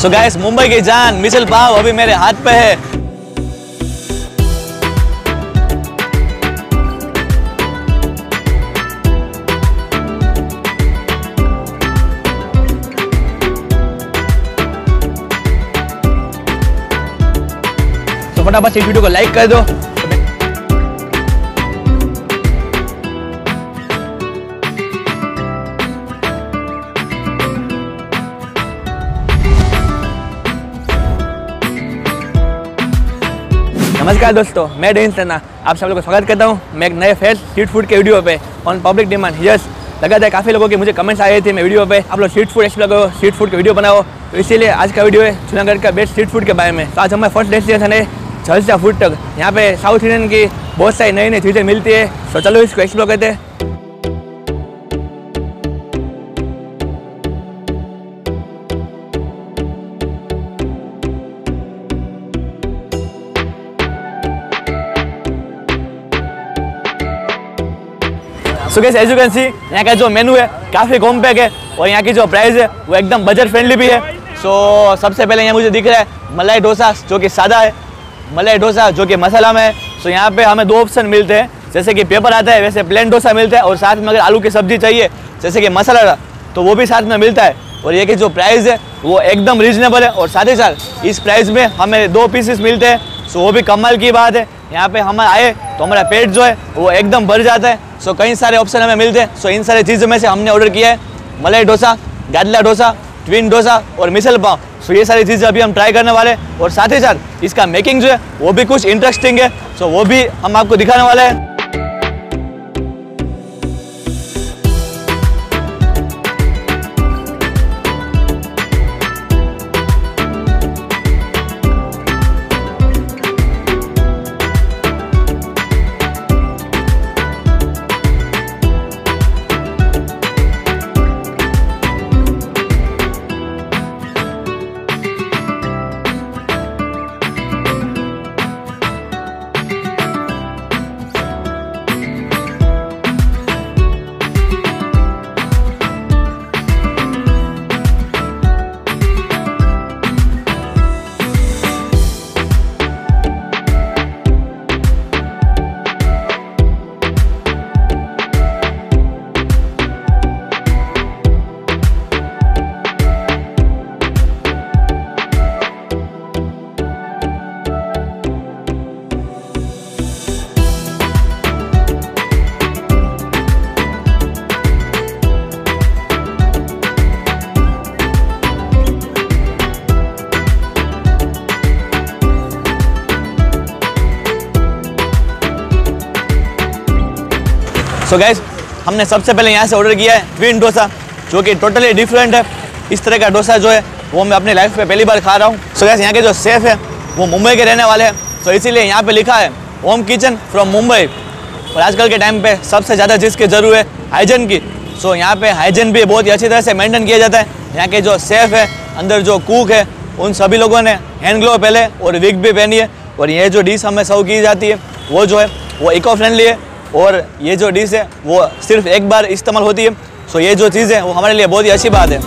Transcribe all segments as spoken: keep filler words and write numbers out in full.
सो so guys, Mumbai की जान मिसल पाव अभी मेरे हाथ पे है। तो फटाफट इस वीडियो को लाइक कर दो। नमस्कार दोस्तों, मैं डेनिश तन्ना आप सब लोग का स्वागत करता हूँ मैं एक नए फ्रेश स्ट्रीट फूड के वीडियो पे ऑन पब्लिक डिमांड। यस, लगातार काफ़ी लोगों के मुझे कमेंट्स आए थे मैं वीडियो पे आप लोग स्ट्रीट फूड एक्सप्लोर करो, स्ट्रीट फूड के वीडियो बनाओ। तो इसीलिए आज का वीडियो है जूनागढ़ का बेस्ट स्ट्रीट फूड के बारे में। तो आज हमारा फर्स्ट डेस्टिनेशन है जलसा फूड ट्रक। यहाँ पे साउथ इंडियन की बहुत सारी नई नई चीज़ें मिलती है। तो चलो इसको एक्सप्लोर करते हैं। So guys, as you can see यहाँ का जो मेनू है काफ़ी कॉम्पैक्ट है और यहाँ की जो प्राइस है वो एकदम बजट फ्रेंडली भी है। सो so, सबसे पहले यहाँ मुझे दिख रहा है मलाई डोसा जो कि सादा है, मलाई डोसा जो कि मसाला में है। सो so, यहाँ पे हमें दो ऑप्शन मिलते हैं, जैसे कि पेपर आता है वैसे प्लेन डोसा मिलता है और साथ में अगर आलू की सब्जी चाहिए जैसे कि मसाला तो वो भी साथ में मिलता है। और ये कि जो प्राइस है वो एकदम रीजनेबल है और साथ ही साथ इस प्राइस में हमें दो पीसेस मिलते हैं। सो so, वो भी कमाल की बात है। यहाँ पे हम आए तो हमारा पेट जो है वो एकदम भर जाता है। सो so, कई सारे ऑप्शन हमें मिलते हैं। सो so, इन सारे चीज़ों में से हमने ऑर्डर किया है मलाई डोसा, गाजला डोसा, ट्विन डोसा और मिसल पाव। सो so, ये सारी चीज़ें अभी हम ट्राई करने वाले हैं और साथ ही साथ इसका मेकिंग जो है वो भी कुछ इंटरेस्टिंग है। सो so, वो भी हम आपको दिखाने वाले हैं। सो so गैस, हमने सबसे पहले यहाँ से ऑर्डर किया है ट्विन डोसा जो कि टोटली डिफरेंट है। इस तरह का डोसा जो है वो मैं अपनी लाइफ में पहली बार खा रहा हूँ। सो गैस, यहाँ के जो सेफ है वो मुंबई के रहने वाले हैं। सो so इसीलिए यहाँ पे लिखा है होम किचन फ्रॉम मुंबई। और आजकल के टाइम पे सबसे ज़्यादा जिसकी ज़रूरत है हाइजीन की। सो so यहाँ पे हाइजीन भी बहुत ही अच्छी तरह से मेंटेन किया जाता है। यहाँ के जो सेफ है, अंदर जो कुक है, उन सभी लोगों ने हैंड ग्लोव पहने और विग भी पहनी है। और ये जो डिश हमें सर्व की जाती है वो जो है वो इको फ्रेंडली है और ये जो डिश है वो सिर्फ एक बार इस्तेमाल होती है। सो ये जो चीज़ है वो हमारे लिए बहुत ही अच्छी बात है।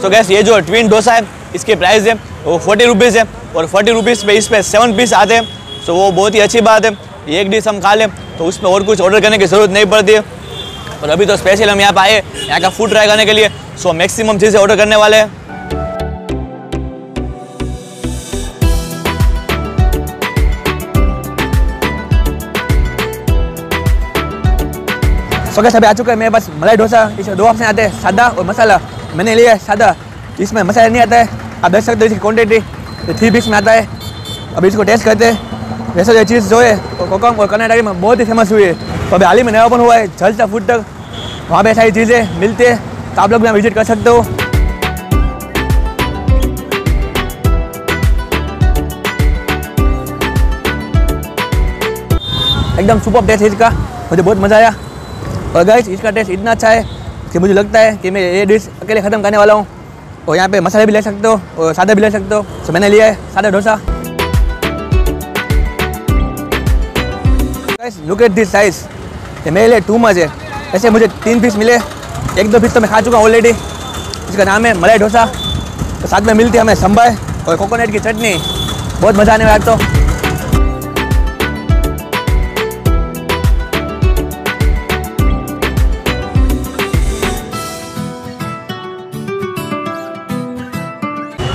सो गैस, ये जो ट्विन डोसा है इसकी प्राइस है वो फोर्टी रुपीज़ है और फोर्टी रुपीज़ पे इस पर सेवन पीस आते हैं। सो वो बहुत ही अच्छी बात है। ये एक डिश हम खा लें तो उसमें और कुछ ऑर्डर करने की ज़रूरत नहीं पड़ती है। और अभी तो स्पेशल हम यहाँ पर आए यहाँ का फूड ट्राई करने के लिए। सो मैक्सिमम चीज़ें ऑर्डर करने वाले हैं। सो गाइस, अभी आ चुका है मेरे पास मलाई डोसा। इसमें दो ऑप्शन आते हैं, सादा और मसाला। मैंने लिया है सादा, इसमें मसाला नहीं आता है। आप देख सकते हो इसकी क्वान्टिटी थ्री पीस में आता है। अभी इसको टेस्ट करते हैं। वैसे ये चीज़ जो है वो कोकम और कर्नाटक में बहुत ही फेमस हुई है। तो अभी हाल ही में नया ओपन हुआ है जलसा फूड ट्रक, वहाँ पर सारी चीज़ें मिलती है। तो आप लोग यहाँ विजिट कर सकते हो। एकदम सुपर टेस्ट इसका, मुझे बहुत मज़ा आया। और गाइस, इसका टेस्ट इतना अच्छा है कि मुझे लगता है कि मैं ये डिश अकेले ख़त्म करने वाला हूँ। और यहाँ पे मसाले भी ले सकते हो और सादा भी ले सकते हो। तो मैंने लिया है सादा dosa. Guys, look at this size, मेरे लिए टू मच है। ऐसे मुझे तीन पीस मिले, एक दो पीस तो मैं खा चुका हूँ ऑलरेडी। इसका नाम है मलाई डोसा। तो साथ में मिलती है हमें संभार और कोकोनट की चटनी, बहुत मज़ा आने वाला है। तो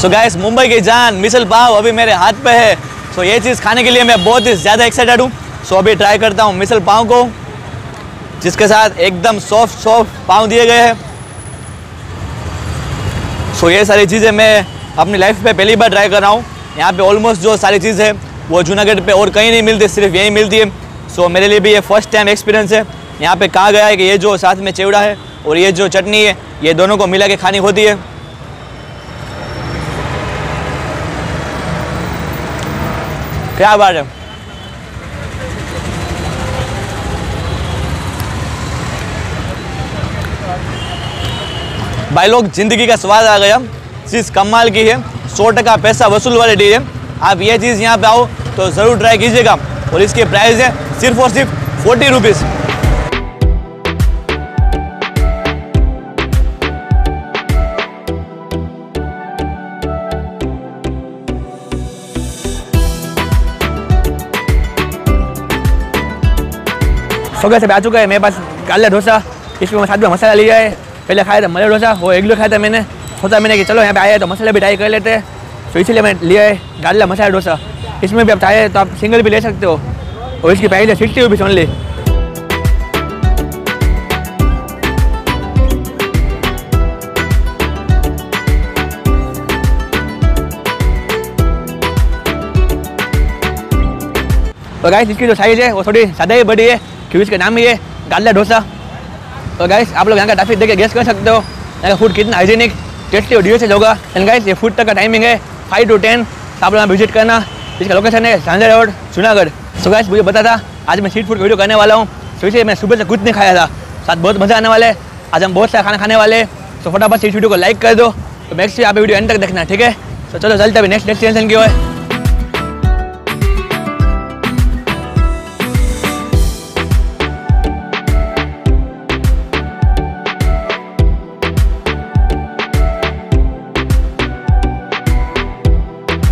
सो so गाइस, मुंबई की जान मिसल पाव अभी मेरे हाथ पे है। सो so ये चीज़ खाने के लिए मैं बहुत ही ज़्यादा एक्साइटेड हूँ। सो so अभी ट्राई करता हूँ मिसल पाव को, जिसके साथ एकदम सॉफ्ट सॉफ्ट पाव दिए गए हैं। सो so ये सारी चीज़ें मैं अपनी लाइफ पे पहली बार ट्राई कर रहा हूँ। यहाँ पे ऑलमोस्ट जो सारी चीज़ है वो जूनागढ़ पे और कहीं नहीं मिलती, सिर्फ यहीं मिलती है। सो so मेरे लिए भी ये फर्स्ट टाइम एक्सपीरियंस है। यहाँ पर कहा गया है कि ये जो साथ में चिवड़ा है और ये जो चटनी है, ये दोनों को मिला के खानी होती है। क्या बात है, भाई लोग, जिंदगी का स्वाद आ गया। चीज़ कमाल की है, सौ टका पैसा वसूल वाली डील है। आप ये चीज़ यहाँ पे आओ तो ज़रूर ट्राई कीजिएगा। और इसके प्राइस है सिर्फ और सिर्फ फोर्टी रुपीज़। सो गाइस, आ चुका है मेरे पास काला डोसा। इसमें साथ में मसाला लिया है। पहले खाया था मलाई डोसा, वो एगलो खाया था मैंने। सोचा मैंने कि चलो यहाँ पे आया है तो मसाला भी ट्राई कर लेते हैं। सो so, इसीलिए मैंने लिया है गाला मसाला डोसा। इसमें भी आप चाहे तो आप सिंगल भी ले सकते हो। और इसकी प्राइस है सिक्सटी रुपीज़ ओनली। और गाइस, इसकी जो साइज़ है वो थोड़ी ज़्यादा ही बड़ी है, क्योंकि इसका नाम ही है गाला डोसा। और गाइस, आप लोग यहाँ का ट्रैफिक देख के गेस कर सकते हो यहाँ का फूड कितना हाइजीनिक, टेस्टी और डिलीशियस होगा। एंड गाइस, ये फूड तक का टाइमिंग है फाइव टू टेन। आप लोग यहाँ विजिट करना। इसका लोकेशन है Jhanjhra road, Junagadh. So guys, मुझे पता था आज मैं स्ट्रीट फूड वीडियो करने वाला हूँ। सो इसलिए मैं सुबह से कुछ नहीं खाया था। साथ बहुत मज़ा आने वाला है। आज हम बहुत सारा खाना खाने वाले हैं। सो फटाफट इस वीडियो को लाइक कर दो। तो नेक्स्ट आप वीडियो एंड तक देखना, ठीक है। तो चलो चलते अभी नेक्स्ट डेस्टिनेशन की ओर।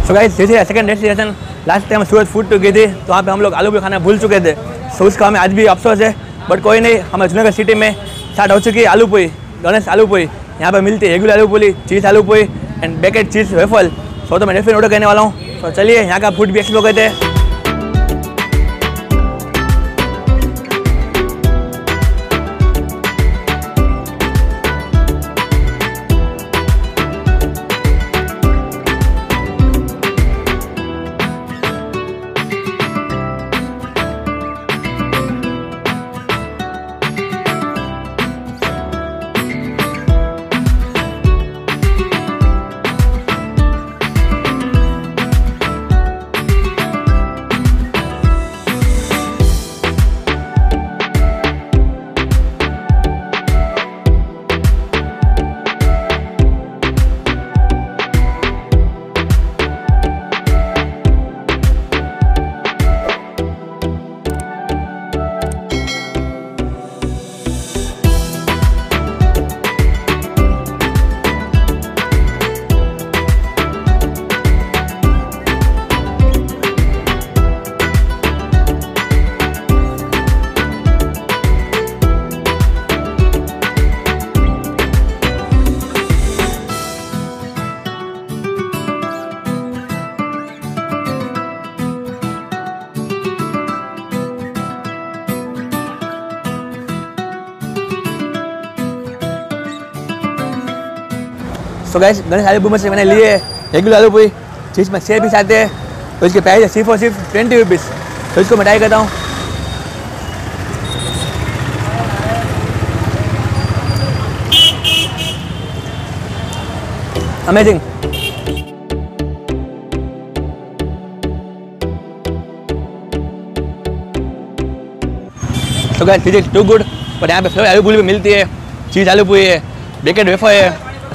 सो गाइस, जैसे second destination, last time Surat food truck गई थी तो वहाँ पे हम लोग आलू पूरी खाना भूल चुके थे। सो so, उसका हमें आज भी अफसोस है। बट कोई नहीं, हमारे जूनागढ़ सिटी में स्टार्ट हो चुकी है आलू पूरी, गणेश आलू पूरी। यहाँ पे मिलती है रेगुलर आलू पूरी, चीज़ आलू पूरी एंड बेकेट चीज़ वेफल। सो so, तो मैं डेफिनेट ऑर्डर करने वाला हूँ। सो so, चलिए यहाँ का फूड भी एक्सप्लोर करते हैं। तो गाइस, गणेश आलू पूरी में से मैंने लिए रेगुलर आलू पूरी, जिसमें छः पीस आते हैं। तो इसके प्राइस है सिर्फ और सिर्फ ट्वेंटी रुपीज़। तो इसको मैं ट्राई करता हूँ। अमेजिंग। तो guys, this is too good. पर यहाँ पे फ्लेवर आलू पूरी भी मिलती है, चीज़ आलू पूरी है, बेकेट वेफर है,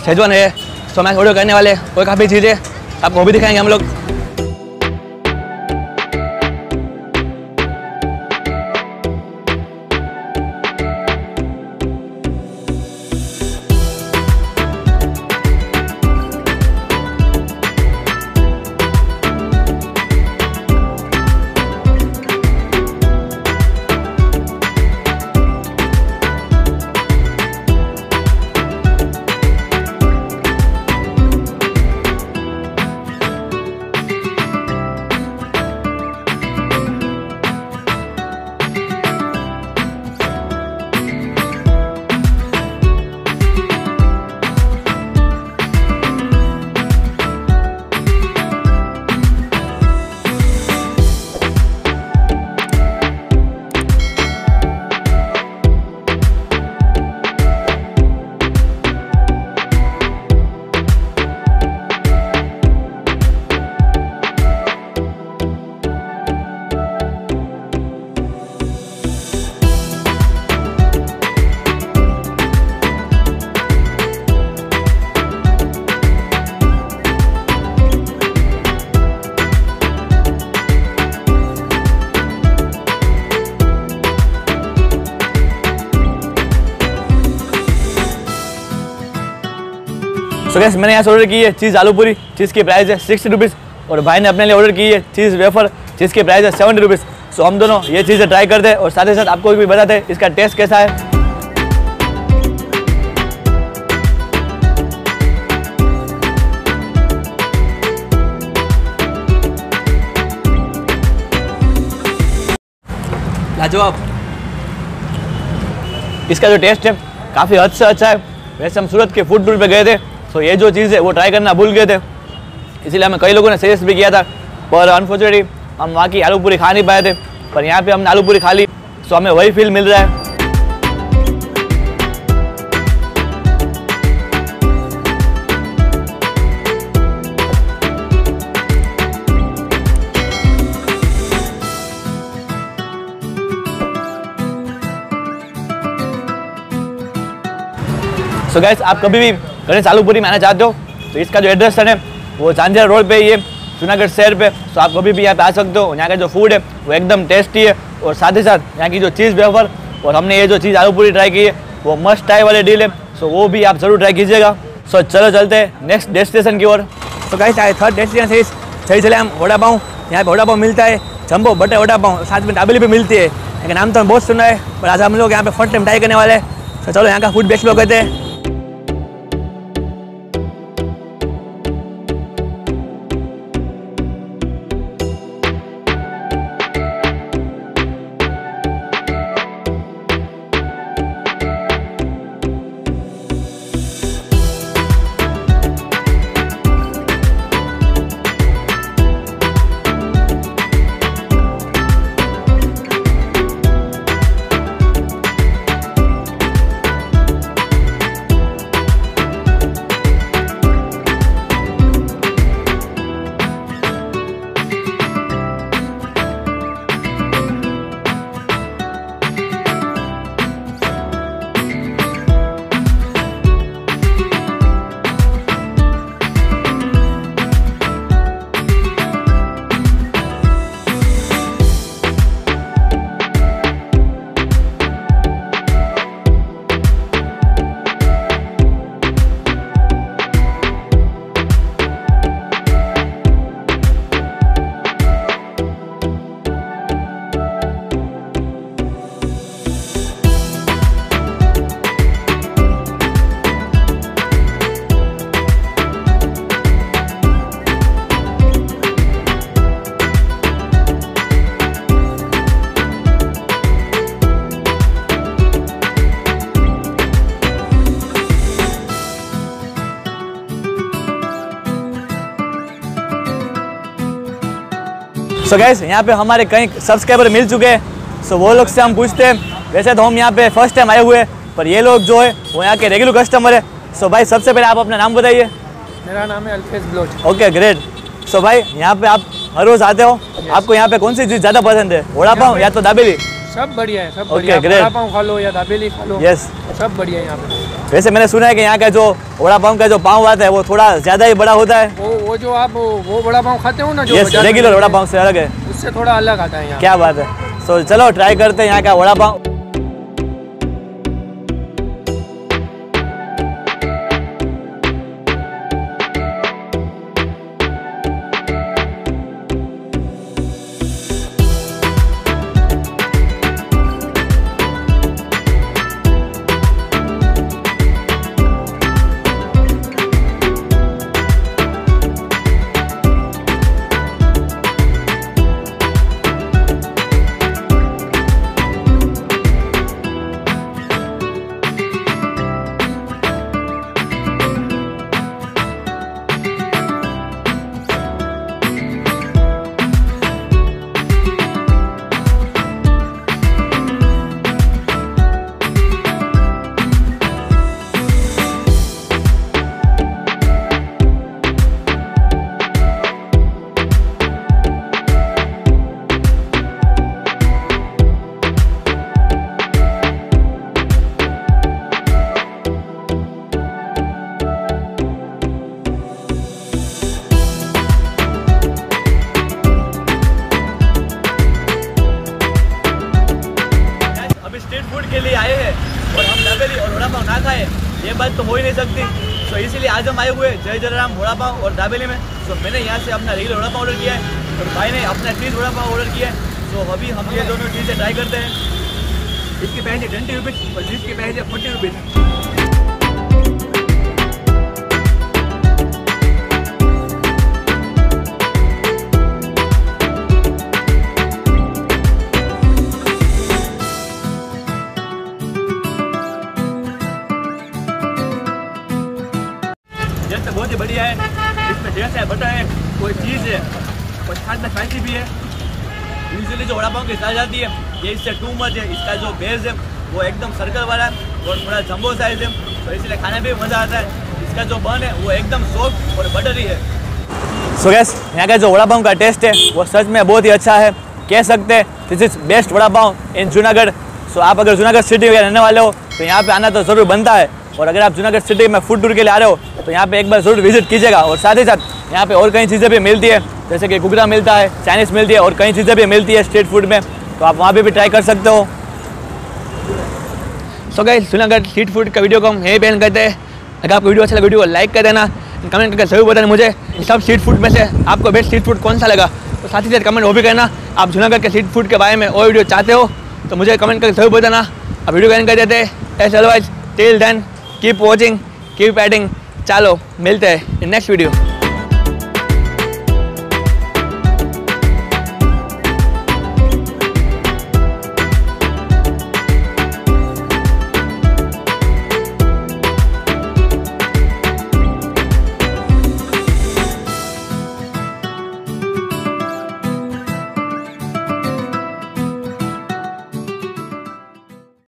शेजवान है। तो मैं ऑर्डर करने वाले और काफ़ी चीज़ें आपको वो भी दिखाएंगे हम लोग। सो गाइस मैंने यहाँ से ऑर्डर की है चीज़ आलू पूरी, चीज़ की प्राइस है सिक्सटी रुपीज़ और भाई ने अपने लिए ऑर्डर की है चीज़ वेफर, चीज़ की प्राइस है सेवेंटी रुपीज़। सो हम दोनों ये चीज़ें ट्राई करते हैं और साथ ही साथ आपको भी बताते हैं इसका टेस्ट कैसा है। लाजवाब, इसका जो टेस्ट है काफ़ी हद से अच्छा है। वैसे हम सूरत के फूड टूर पे गए थे तो ये जो चीज़ है वो ट्राई करना भूल गए थे, इसीलिए हमें कई लोगों ने सजेस्ट भी किया था, पर अनफॉर्चुनेटली हम वहाँ की आलू पूरी खा नहीं पाए थे, पर यहाँ पे हमने आलू पूरी खा ली तो हमें वही फील मिल रहा है। सो so गैस आप कभी भी गणेश आलू पूरी में आना चाहते हो तो इसका जो एड्रेस है वो जानजरा रोड पे ही है जूनागढ़ शहर पे। सो so आप कभी भी यहाँ पे आ सकते हो। यहाँ का जो फूड है वो एकदम टेस्टी है और साथ ही साथ यहाँ की जो चीज़ वेफर और हमने ये जो चीज़ आलू पूरी ट्राई की है वो मस्ट ट्राई वाले डील है। सो so वो भी आप ज़रूर ट्राई कीजिएगा। सो so चलो चलते हैं नेक्स्ट डेस्टिनेशन की ओर। तो गैस आए थर्ड डेस्टिनेशन इस सही चले हम वड़ा पाव। यहाँ पर वड़ा पाव मिलता है, जम्बो बटर वड़ा पाव, साथ में दाबेली भी मिलती है। इनका नाम तो हम बहुत सुना है पर आज हम लोग यहाँ पर फर्स्ट टाइम ट्राई करने वाले हैं। तो चलो यहाँ का फूड बेस्ट लोग कहते हैं। सो so गैस यहाँ पे हमारे कई सब्सक्राइबर मिल चुके हैं। सो so वो लोग से हम पूछते हैं। वैसे तो हम यहाँ पे फर्स्ट टाइम आए हुए हैं पर ये लोग जो है वो यहाँ के रेगुलर कस्टमर है। सो so भाई सबसे पहले आप अपना नाम बताइए। मेरा नाम है Alfesh Baloch. Okay great. So भाई यहाँ पे आप हर रोज़ आते हो। yes. आपको यहाँ पे कौन सी चीज़ ज़्यादा पसंद है, वड़ा पाव या तो दाबेली? सब बढ़िया है, सब बढ़िया। वड़ा पाव खा लो या दाबेली खा लो, यस सब बढ़िया है यहाँ पे। वैसे मैंने सुना है कि यहाँ का जो वड़ा पाव का जो पाव आता है वो थोड़ा ज्यादा ही बड़ा होता है। वो वो जो आप वो वड़ा पाव खाते हो ना जो yes, रेगुलर वड़ा पाव से अलग है, उससे थोड़ा अलग आता है यहाँ। क्या बात है। सो so, चलो ट्राई करते हैं यहाँ का वड़ा पाव। स्ट्रीट फूड के लिए आए हैं और हम दाबेली और वड़ा पाव ना खाए ये बात तो हो ही नहीं सकती। तो इसीलिए आज हम आए हुए जय जलाराम वड़ा पाव और ढाबेले में। तो मैंने यहाँ से अपना रेगुलर वड़ा पाव ऑर्डर किया है और भाई ने अपना चीज़ वड़ा पाव ऑर्डर किया है। तो अभी हम ये दोनों चीज़ें ट्राई करते हैं। इसकी प्राइस है ट्वेंटी रुपीज़ और जिसकी प्राइस है फोर्टी बहुत ही बढ़िया है। इसमें जैसा है बटर है, कोई चीज़ है और साथ में फैंसी भी है। यूजली जो वड़ा पाव की साइज आती है ये इससे टू मच है। इसका जो बेस है वो एकदम सर्कल वाला है और थोड़ा जम्बो साइज है, तो इसलिए खाने में मज़ा आता है। इसका जो बन है वो एकदम सॉफ्ट और बटरी है। सो गाइस, यहाँ का जो वड़ा पाव का टेस्ट है वो सच में बहुत ही अच्छा है। कह सकते हैं this is best vada pav in Junagadh. So आप अगर जूनागढ़ सिटी में रहने वाले हो तो यहाँ पर आना तो ज़रूर बनता है। और अगर आप जूनागढ़ सिटी में फूड टूर के लिए आ रहे हो तो यहाँ पे एक बार ज़रूर विजिट कीजिएगा। और साथ ही साथ यहाँ पे और कई चीज़ें भी मिलती है, जैसे कि घुघरा मिलता है, चाइनीज़ मिलती है और कई चीज़ें भी मिलती है स्ट्रीट फूड में, तो आप वहाँ पे भी ट्राई कर सकते हो। So guys, Junagadh street food का वीडियो को हम यही बैन करते हैं। अगर आपको वीडियो अच्छा लगा वीडियो को लाइक कर देना, कमेंट करके जरूर बताना मुझे सब स्ट्रीट फूड में से आपको बेस्ट स्ट्रीट फूड कौन सा लगा। तो साथ ही साथ कमेंट वो भी करना आप जूनागढ़ के स्ट्रीट फूड के बारे में और वीडियो चाहते हो तो मुझे कमेंट करके जरूर बताना। आप वीडियो बैन कर देते हैं। As always till then keep watching, keep adding. चलो मिलते हैं नेक्स्ट वीडियो।